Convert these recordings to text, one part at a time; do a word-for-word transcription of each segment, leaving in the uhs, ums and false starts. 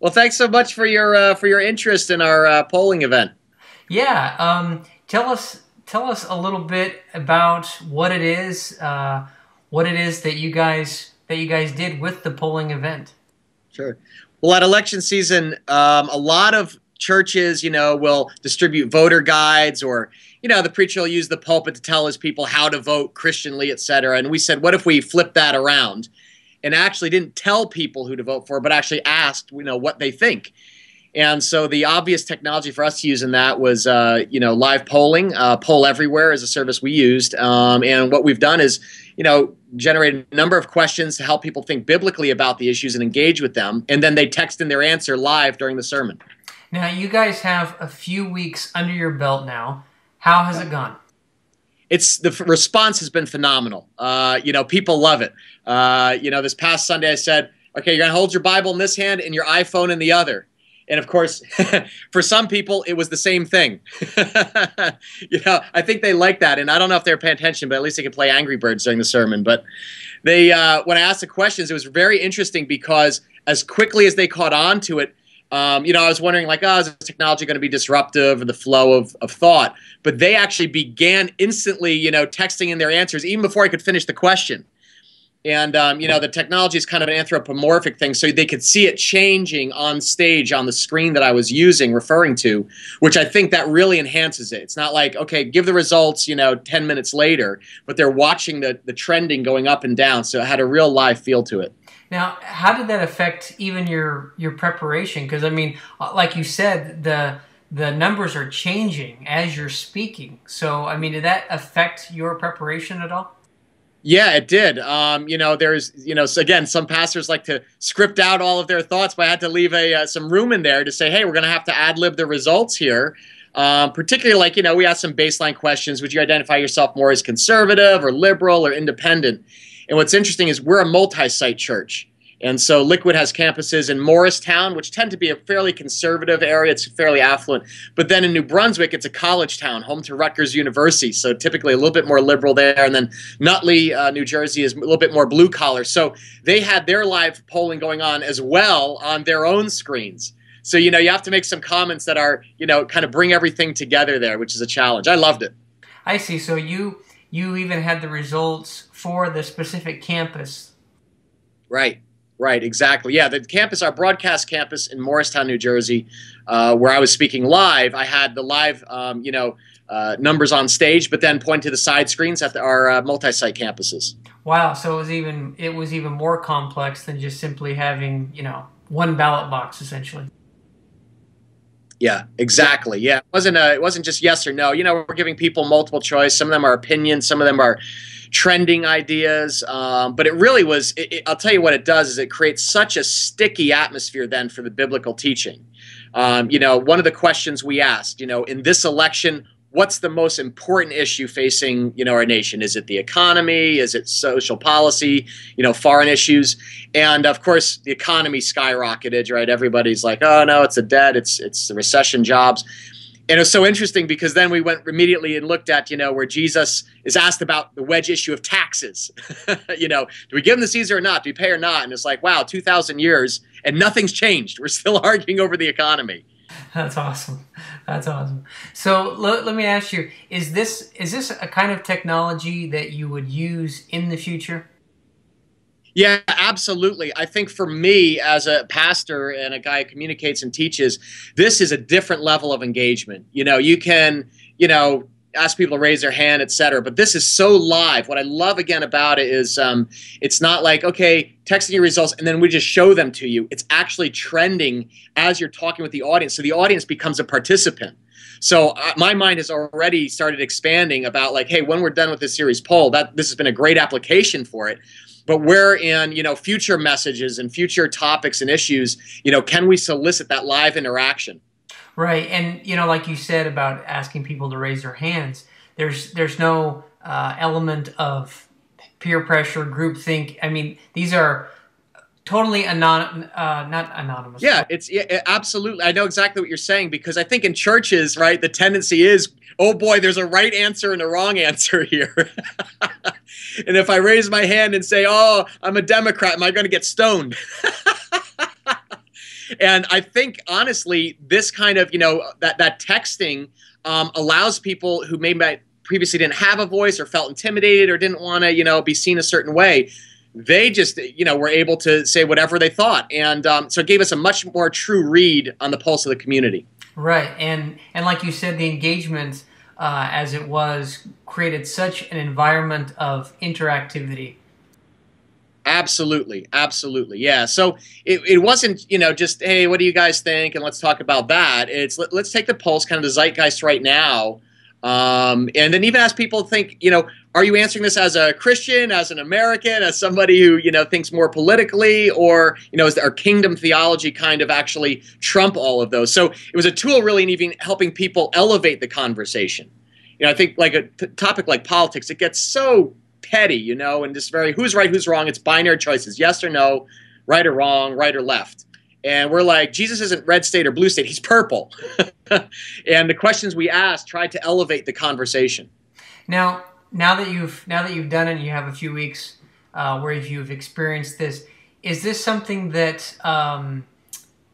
Well, thanks so much for your uh, for your interest in our uh, polling event. Yeah, um, tell us tell us a little bit about what it is uh, what it is that you guys that you guys did with the polling event. Sure. Well, at election season, um, a lot of churches, you know, will distribute voter guides, or, you know, the preacher will use the pulpit to tell his people how to vote Christianly, et cetera. And we said, what if we flip that around and actually didn't tell people who to vote for, but actually asked, you know, what they think? And so the obvious technology for us to use in that was, uh, you know, live polling. Uh, Poll Everywhere is a service we used. Um, and what we've done is, you know, generate a number of questions to help people think biblically about the issues and engage with them. And then they text in their answer live during the sermon. Now, you guys have a few weeks under your belt now. How has it gone? It's the response has been phenomenal. Uh, you know, people love it. Uh, you know, this past Sunday I said, okay, you're going to hold your Bible in this hand and your iPhone in the other. And of course, for some people, it was the same thing. You know, I think they like that, and I don't know if they're paying attention, but at least they could play Angry Birds during the sermon. But they, uh, when I asked the questions, it was very interesting because as quickly as they caught on to it, Um, you know, I was wondering, like, oh, is technology going to be disruptive in the flow of, of thought? But they actually began instantly, you know, texting in their answers even before I could finish the question. And, um, you know, the technology is kind of an anthropomorphic thing, so they could see it changing on stage on the screen that I was using, referring to, which I think that really enhances it. It's not like, okay, give the results, you know, ten minutes later, but they're watching the, the trending going up and down, so it had a real live feel to it. Now, how did that affect even your your preparation? Because, I mean, like you said, the the numbers are changing as you're speaking. So, I mean, did that affect your preparation at all? Yeah, it did. Um, you know, there's, you know, so again, some pastors like to script out all of their thoughts, but I had to leave a uh, some room in there to say, hey, we're going to have to ad-lib the results here. Um, particularly, like, you know, we asked some baseline questions. Would you identify yourself more as conservative or liberal or independent? And what's interesting is we're a multi-site church. And so Liquid has campuses in Morristown, which tend to be a fairly conservative area. It's fairly affluent. But then in New Brunswick, it's a college town, home to Rutgers University. So typically a little bit more liberal there. And then Nutley, uh, New Jersey, is a little bit more blue-collar. So they had their live polling going on as well on their own screens. So, you know, you have to make some comments that are, you know, kind of bring everything together there, which is a challenge. I loved it. I see. So you... You even had the results for the specific campus. Right, right, exactly. Yeah, the campus, our broadcast campus in Morristown, New Jersey, uh, where I was speaking live, I had the live, um, you know, uh, numbers on stage, but then point to the side screens at the, our uh, multi-site campuses. Wow, so it was even it was even more complex than just simply having, you know, one ballot box essentially. Yeah, exactly. Yeah, it wasn't a, it wasn't just yes or no. You know, we're giving people multiple choice. Some of them are opinions. Some of them are trending ideas. Um, but it really was. It, it, I'll tell you what it does is it creates such a sticky atmosphere then for the biblical teaching. Um, you know, one of the questions we asked, you know, in this election, what's the most important issue facing, you know, our nation? Is it the economy? Is it social policy? You know, foreign issues? And of course, the economy skyrocketed, right? Everybody's like, oh no, it's the debt, it's it's the recession, jobs. And it was so interesting because then we went immediately and looked at, you know, where Jesus is asked about the wedge issue of taxes. You know, do we give him to Caesar or not? Do we pay or not? And it's like, wow, two thousand years and nothing's changed. We're still arguing over the economy. That's awesome. That's awesome. So let, let me ask you, is this is this a kind of technology that you would use in the future? Yeah, absolutely. I think for me as a pastor and a guy who communicates and teaches, this is a different level of engagement. You know, you can, you know, ask people to raise their hand, et cetera. But this is so live. What I love again about it is um, it's not like, okay, texting your results and then we just show them to you. It's actually trending as you're talking with the audience. So the audience becomes a participant. So uh, my mind has already started expanding about like, hey, when we're done with this series poll, that this has been a great application for it. But where in, you know, future messages and future topics and issues, you know, can we solicit that live interaction? Right, and you know, like you said about asking people to raise their hands, there's there's no uh, element of peer pressure, groupthink. I mean, these are totally anon uh, not anonymous. Yeah, it's yeah, absolutely. I know exactly what you're saying because I think in churches, right, the tendency is, oh boy, there's a right answer and a wrong answer here. And if I raise my hand and say, oh, I'm a Democrat, am I going to get stoned? And I think, honestly, this kind of, you know, that, that texting um, allows people who maybe previously didn't have a voice or felt intimidated or didn't want to, you know, be seen a certain way. They just, you know, were able to say whatever they thought. And um, so it gave us a much more true read on the pulse of the community. Right. And, and like you said, the engagements, uh, as it was, created such an environment of interactivity. Absolutely. Absolutely. Yeah. So it, it wasn't, you know, just, hey, what do you guys think? And let's talk about that. It's let, let's take the pulse, kind of the zeitgeist right now. Um, and then even ask people to think, you know, are you answering this as a Christian, as an American, as somebody who, you know, thinks more politically, or, you know, is our kingdom theology kind of actually trump all of those? So it was a tool really in even helping people elevate the conversation. You know, I think like a t topic like politics, it gets so petty, you know, and just very who's right, who's wrong. It's binary choices, yes or no, right or wrong, right or left. And we're like, Jesus isn't red state or blue state, he's purple. And the questions we asked tried to elevate the conversation. Now, now that you've now that you've done it, and you have a few weeks uh, where you've experienced this, is this something that um,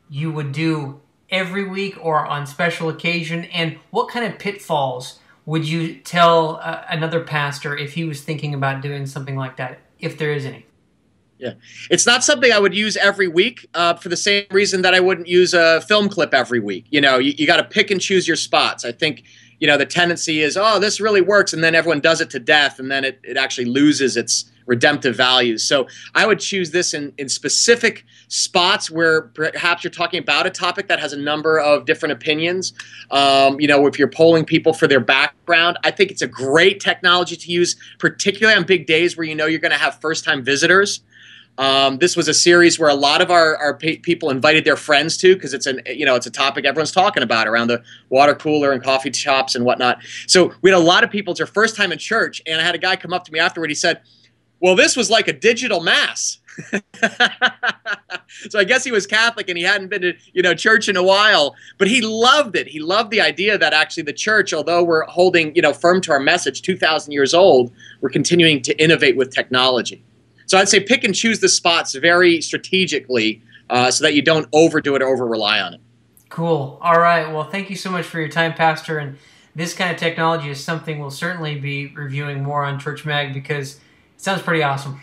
you would do every week or on special occasion? And what kind of pitfalls would you tell uh, another pastor if he was thinking about doing something like that, if there is any? Yeah, it's not something I would use every week uh, for the same reason that I wouldn't use a film clip every week. You know, you, you got to pick and choose your spots. I think, you know, the tendency is, oh, this really works, and then everyone does it to death, and then it, it actually loses its redemptive values. So I would choose this in, in specific spots where perhaps you're talking about a topic that has a number of different opinions. Um, you know, if you're polling people for their background, I think it's a great technology to use, particularly on big days where you know you're going to have first-time visitors. Um, this was a series where a lot of our, our people invited their friends to, because it's an you know it's a topic everyone's talking about around the water cooler and coffee shops and whatnot. So we had a lot of people. It's their first time in church, and I had a guy come up to me afterward. He said, "Well, this was like a digital mass." So I guess he was Catholic and he hadn't been to you know church in a while, but he loved it. He loved the idea that actually the church, although we're holding you know firm to our message, two thousand years old, we're continuing to innovate with technology. So I'd say pick and choose the spots very strategically uh, so that you don't overdo it or over-rely on it. Cool. All right. Well, thank you so much for your time, Pastor. And this kind of technology is something we'll certainly be reviewing more on Church Mag, because it sounds pretty awesome.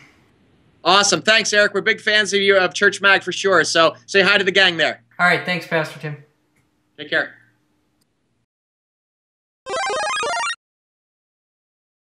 Awesome. Thanks, Eric. We're big fans of you of Church Mag for sure. So say hi to the gang there. All right. Thanks, Pastor Tim. Take care.